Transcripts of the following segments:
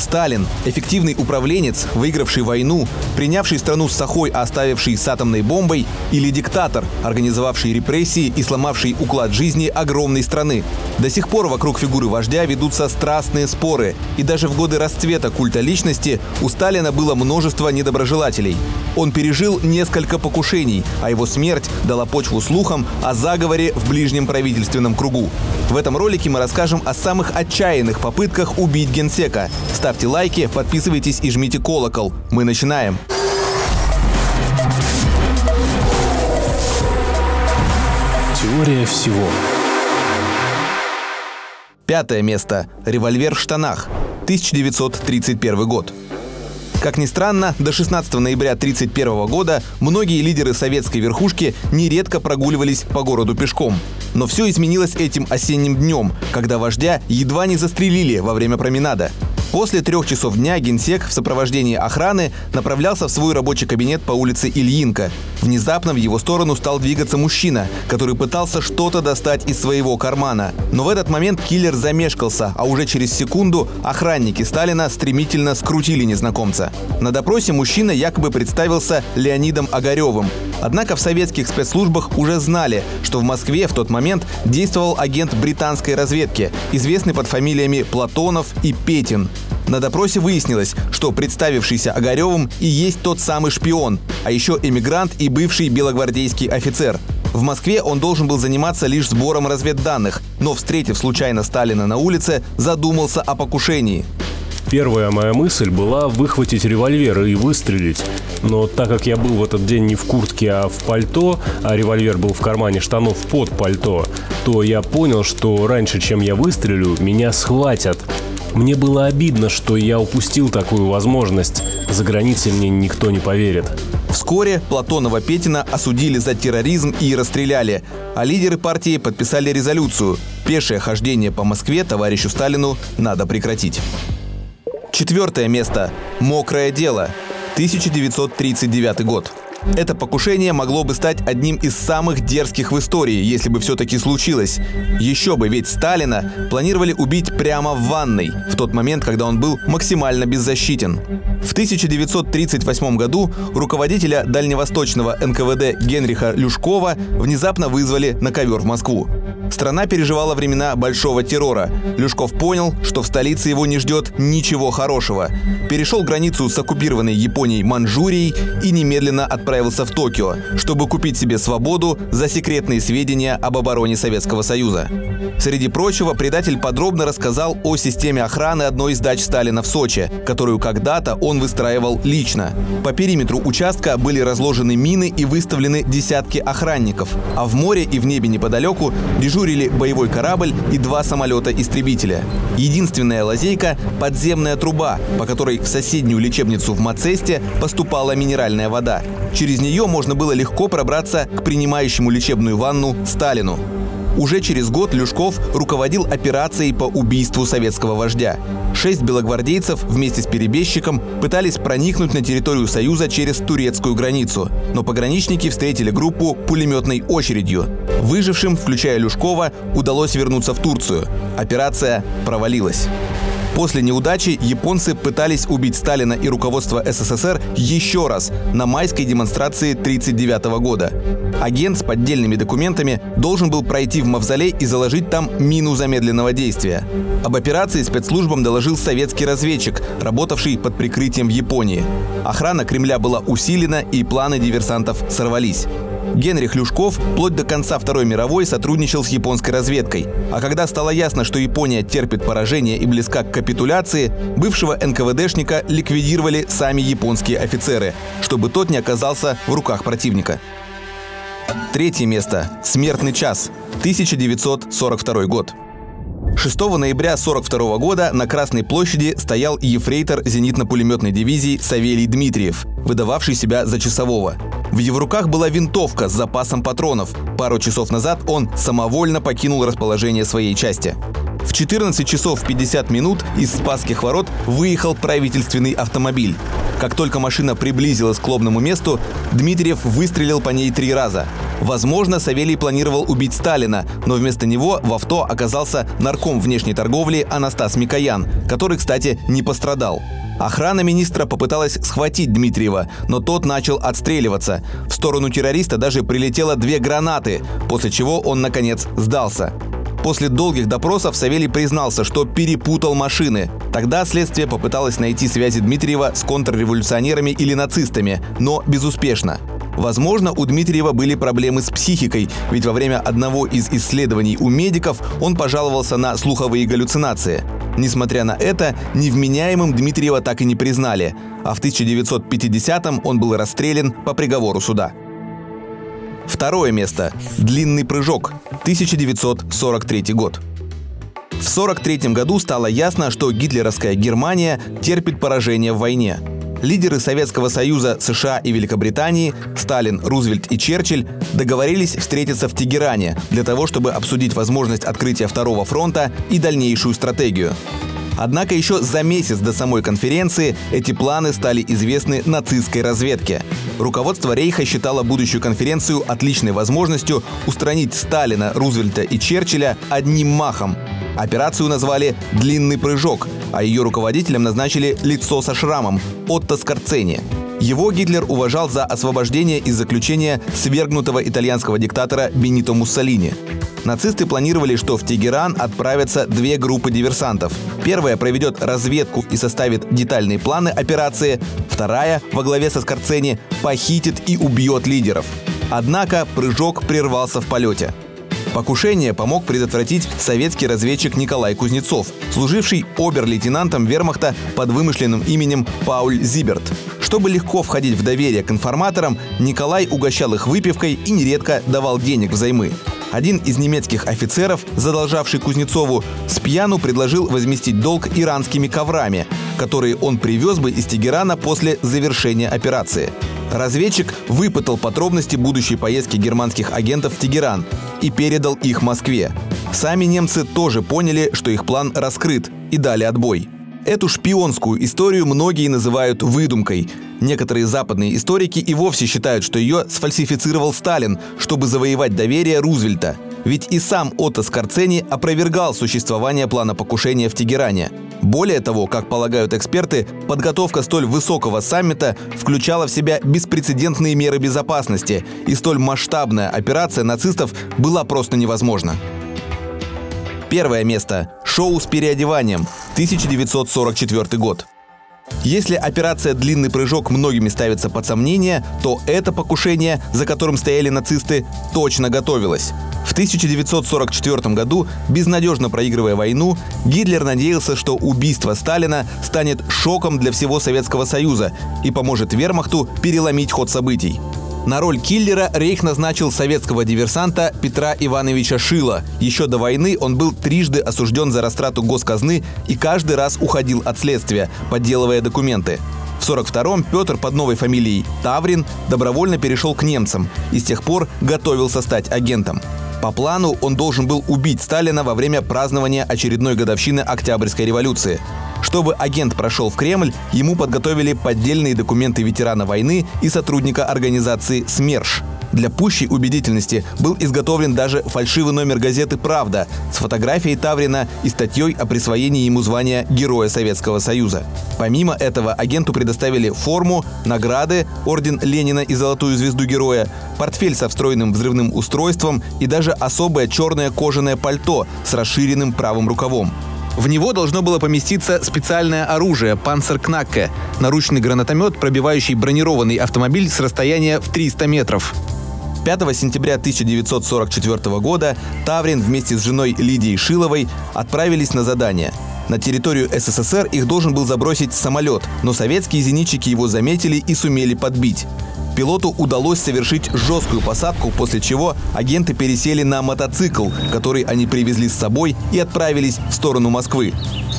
Сталин, эффективный управленец, выигравший войну, принявший страну с сахой, оставивший с атомной бомбой, или диктатор, организовавший репрессии и сломавший уклад жизни огромной страны? До сих пор вокруг фигуры вождя ведутся страстные споры, и даже в годы расцвета культа личности у Сталина было множество недоброжелателей. Он пережил несколько покушений, а его смерть дала почву слухам о заговоре в ближнем правительственном кругу. В этом ролике мы расскажем о самых отчаянных попытках убить генсека. Ставьте лайки, подписывайтесь и жмите колокол. Мы начинаем. Теория всего. Пятое место. Револьвер в штанах. 1931 год. Как ни странно, до 16 ноября 1931 года многие лидеры советской верхушки нередко прогуливались по городу пешком. Но все изменилось этим осенним днем, когда вождя едва не застрелили во время променада. После 3 часов дня генсек в сопровождении охраны направлялся в свой рабочий кабинет по улице Ильинка. Внезапно в его сторону стал двигаться мужчина, который пытался что-то достать из своего кармана. Но в этот момент киллер замешкался, а уже через секунду охранники Сталина стремительно скрутили незнакомца. На допросе мужчина якобы представился Леонидом Огаревым. Однако в советских спецслужбах уже знали, что в Москве в тот момент действовал агент британской разведки, известный под фамилиями Платонов и Петин. На допросе выяснилось, что представившийся Огаревым и есть тот самый шпион, а еще эмигрант и бывший белогвардейский офицер. В Москве он должен был заниматься лишь сбором разведданных, но, встретив случайно Сталина на улице, задумался о покушении. Первая моя мысль была выхватить револьвер и выстрелить. Но так как я был в этот день не в куртке, а в пальто, а револьвер был в кармане штанов под пальто, то я понял, что раньше, чем я выстрелю, меня схватят. Мне было обидно, что я упустил такую возможность. За границей мне никто не поверит. Вскоре Платонова Петина осудили за терроризм и расстреляли, а лидеры партии подписали резолюцию: «Пешее хождение по Москве товарищу Сталину надо прекратить». Четвертое место. «Мокрое дело». 1939 год. Это покушение могло бы стать одним из самых дерзких в истории, если бы все-таки случилось. Еще бы, ведь Сталина планировали убить прямо в ванной, в тот момент, когда он был максимально беззащитен. В 1938 году руководителя дальневосточного НКВД Генриха Люшкова внезапно вызвали на ковер в Москву. Страна переживала времена большого террора. Люшков понял, что в столице его не ждет ничего хорошего. Перешел границу с оккупированной Японией Манчжурией и немедленно отправился в Токио, чтобы купить себе свободу за секретные сведения об обороне Советского Союза. Среди прочего, предатель подробно рассказал о системе охраны одной из дач Сталина в Сочи, которую когда-то он выстраивал лично. По периметру участка были разложены мины и выставлены десятки охранников, а в море и в небе неподалеку дежурили боевой корабль и 2 самолета-истребителя. Единственная лазейка – подземная труба, по которой в соседнюю лечебницу в Мацесте поступала минеральная вода. Через нее можно было легко пробраться к принимающему лечебную ванну Сталину. Уже через год Люшков руководил операцией по убийству советского вождя. 6 белогвардейцев вместе с перебежчиком пытались проникнуть на территорию Союза через турецкую границу, но пограничники встретили группу пулеметной очередью. Выжившим, включая Люшкова, удалось вернуться в Турцию. Операция провалилась. После неудачи японцы пытались убить Сталина и руководство СССР еще раз на майской демонстрации 1939 года. Агент с поддельными документами должен был пройти в мавзолей и заложить там мину замедленного действия. Об операции спецслужбам доложил советский разведчик, работавший под прикрытием в Японии. Охрана Кремля была усилена, и планы диверсантов сорвались. Генрих Люшков вплоть до конца Второй мировой сотрудничал с японской разведкой. А когда стало ясно, что Япония терпит поражение и близка к капитуляции, бывшего НКВДшника ликвидировали сами японские офицеры, чтобы тот не оказался в руках противника. Третье место. «Смертный час». 1942 год. 6 ноября 1942 года на Красной площади стоял ефрейтор зенитно-пулеметной дивизии Савелий Дмитриев, выдававший себя за часового. В его руках была винтовка с запасом патронов. Пару часов назад он самовольно покинул расположение своей части. В 14 часов 50 минут из Спасских ворот выехал правительственный автомобиль. Как только машина приблизилась к лобному месту, Дмитриев выстрелил по ней 3 раза. Возможно, Савелий планировал убить Сталина, но вместо него в авто оказался нарком внешней торговли Анастас Микоян, который, кстати, не пострадал. Охрана министра попыталась схватить Дмитриева, но тот начал отстреливаться. В сторону террориста даже прилетело 2 гранаты, после чего он, наконец, сдался. После долгих допросов Савелий признался, что перепутал машины. Тогда следствие попыталось найти связи Дмитриева с контрреволюционерами или нацистами, но безуспешно. Возможно, у Дмитриева были проблемы с психикой, ведь во время одного из исследований у медиков он пожаловался на слуховые галлюцинации. Несмотря на это, невменяемым Дмитриева так и не признали, а в 1950-м он был расстрелян по приговору суда. Второе место. Длинный прыжок. 1943 год. В 1943 году стало ясно, что гитлеровская Германия терпит поражение в войне. Лидеры Советского Союза, США и Великобритании, Сталин, Рузвельт и Черчилль, договорились встретиться в Тегеране для того, чтобы обсудить возможность открытия Второго фронта и дальнейшую стратегию. Однако еще за месяц до самой конференции эти планы стали известны нацистской разведке. Руководство Рейха считало будущую конференцию отличной возможностью устранить Сталина, Рузвельта и Черчилля одним махом. Операцию назвали «Длинный прыжок», а ее руководителем назначили лицо со шрамом – Отто Скорцени. Его Гитлер уважал за освобождение из заключения свергнутого итальянского диктатора Бенито Муссолини. Нацисты планировали, что в Тегеран отправятся 2 группы диверсантов. Первая проведет разведку и составит детальные планы операции, вторая, во главе со Скорцени, похитит и убьет лидеров. Однако прыжок прервался в полете. Покушение помог предотвратить советский разведчик Николай Кузнецов, служивший обер-лейтенантом вермахта под вымышленным именем Пауль Зиберт. Чтобы легко входить в доверие к информаторам, Николай угощал их выпивкой и нередко давал денег взаймы. Один из немецких офицеров, задолжавший Кузнецову, с пьяну предложил возместить долг иранскими коврами, которые он привез бы из Тегерана после завершения операции. Разведчик выпытал подробности будущей поездки германских агентов в Тегеран и передал их Москве. Сами немцы тоже поняли, что их план раскрыт, и дали отбой. Эту шпионскую историю многие называют выдумкой. Некоторые западные историки и вовсе считают, что ее сфальсифицировал Сталин, чтобы завоевать доверие Рузвельта. Ведь и сам Отто Скорцени опровергал существование плана покушения в Тегеране. Более того, как полагают эксперты, подготовка столь высокого саммита включала в себя беспрецедентные меры безопасности, и столь масштабная операция нацистов была просто невозможна. Первое место. Шоу с переодеванием. 1944 год. Если операция «Длинный прыжок» многими ставится под сомнение, то это покушение, за которым стояли нацисты, точно готовилось. В 1944 году, безнадежно проигрывая войну, Гитлер надеялся, что убийство Сталина станет шоком для всего Советского Союза и поможет вермахту переломить ход событий. На роль киллера Рейх назначил советского диверсанта Петра Ивановича Шила. Еще до войны он был 3-жды осужден за растрату госказны и каждый раз уходил от следствия, подделывая документы. В 1942-м Петр под новой фамилией Таврин добровольно перешел к немцам и с тех пор готовился стать агентом. По плану он должен был убить Сталина во время празднования очередной годовщины Октябрьской революции. Чтобы агент прошел в Кремль, ему подготовили поддельные документы ветерана войны и сотрудника организации «СМЕРШ». Для пущей убедительности был изготовлен даже фальшивый номер газеты «Правда» с фотографией Таврина и статьей о присвоении ему звания Героя Советского Союза. Помимо этого агенту предоставили форму, награды, орден Ленина и Золотую звезду Героя, портфель со встроенным взрывным устройством и даже особое черное кожаное пальто с расширенным правым рукавом. В него должно было поместиться специальное оружие «Панцеркнаке» — наручный гранатомет, пробивающий бронированный автомобиль с расстояния в 300 метров. 5 сентября 1944 года Таврин вместе с женой Лидией Шиловой отправились на задание. На территорию СССР их должен был забросить самолет, но советские зенитчики его заметили и сумели подбить. Пилоту удалось совершить жесткую посадку, после чего агенты пересели на мотоцикл, который они привезли с собой, и отправились в сторону Москвы.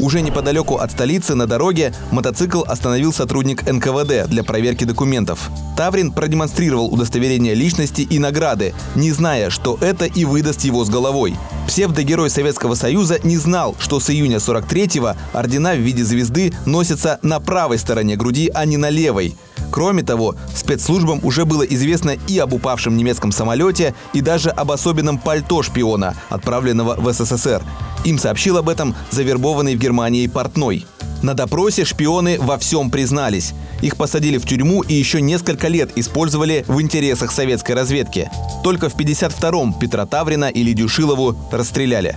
Уже неподалеку от столицы на дороге мотоцикл остановил сотрудник НКВД для проверки документов. Таврин продемонстрировал удостоверение личности и награды, не зная, что это и выдаст его с головой. Псевдогерой Советского Союза не знал, что с июня 1943-го ордена в виде звезды носятся на правой стороне груди, а не на левой. К Кроме того, спецслужбам уже было известно и об упавшем немецком самолете, и даже об особенном пальто шпиона, отправленного в СССР. Им сообщил об этом завербованный в Германии портной. На допросе шпионы во всем признались. Их посадили в тюрьму и еще несколько лет использовали в интересах советской разведки. Только в 1952-м Петра Таврина и Лидию Шилову расстреляли.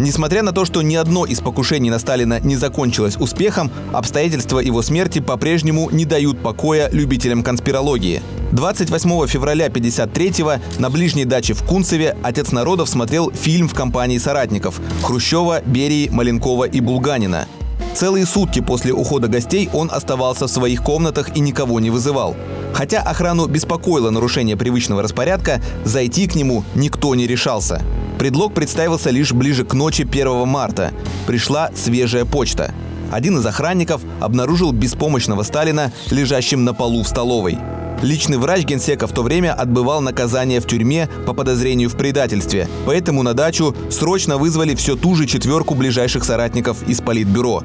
Несмотря на то, что ни одно из покушений на Сталина не закончилось успехом, обстоятельства его смерти по-прежнему не дают покоя любителям конспирологии. 28 февраля 1953-го на ближней даче в Кунцеве отец народов смотрел фильм в компании соратников – Хрущева, Берии, Маленкова и Булганина. Целые сутки после ухода гостей он оставался в своих комнатах и никого не вызывал. Хотя охрану беспокоило нарушение привычного распорядка, зайти к нему никто не решался. Предлог представился лишь ближе к ночи 1 марта. Пришла свежая почта. Один из охранников обнаружил беспомощного Сталина, лежащим на полу в столовой. Личный врач генсека в то время отбывал наказание в тюрьме по подозрению в предательстве, поэтому на дачу срочно вызвали всю ту же четверку ближайших соратников из политбюро.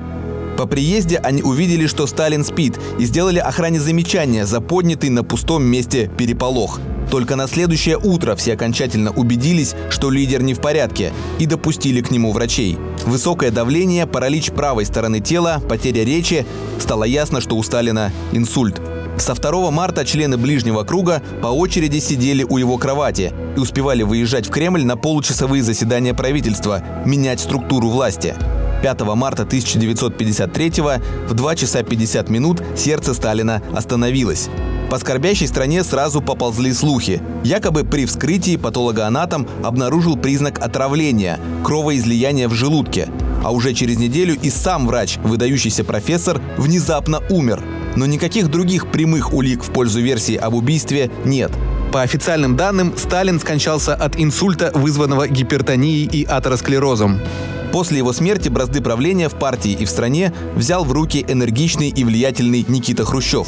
По приезде они увидели, что Сталин спит, и сделали охране замечание за поднятый на пустом месте переполох. Только на следующее утро все окончательно убедились, что лидер не в порядке, и допустили к нему врачей. Высокое давление, паралич правой стороны тела, потеря речи. Стало ясно, что у Сталина инсульт. Со 2 марта члены ближнего круга по очереди сидели у его кровати и успевали выезжать в Кремль на получасовые заседания правительства, менять структуру власти. 5 марта 1953-го в 2 часа 50 минут сердце Сталина остановилось. По скорбящей стране сразу поползли слухи. Якобы при вскрытии патологоанатом обнаружил признак отравления, кровоизлияния в желудке. А уже через неделю и сам врач, выдающийся профессор, внезапно умер. Но никаких других прямых улик в пользу версии об убийстве нет. По официальным данным, Сталин скончался от инсульта, вызванного гипертонией и атеросклерозом. После его смерти бразды правления в партии и в стране взял в руки энергичный и влиятельный Никита Хрущев.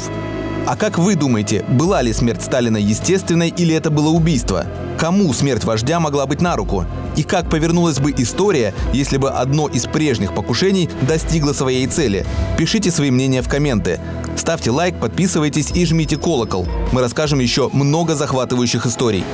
А как вы думаете, была ли смерть Сталина естественной или это было убийство? Кому смерть вождя могла быть на руку? И как повернулась бы история, если бы одно из прежних покушений достигло своей цели? Пишите свои мнения в комменты. Ставьте лайк, подписывайтесь и жмите колокол. Мы расскажем еще много захватывающих историй.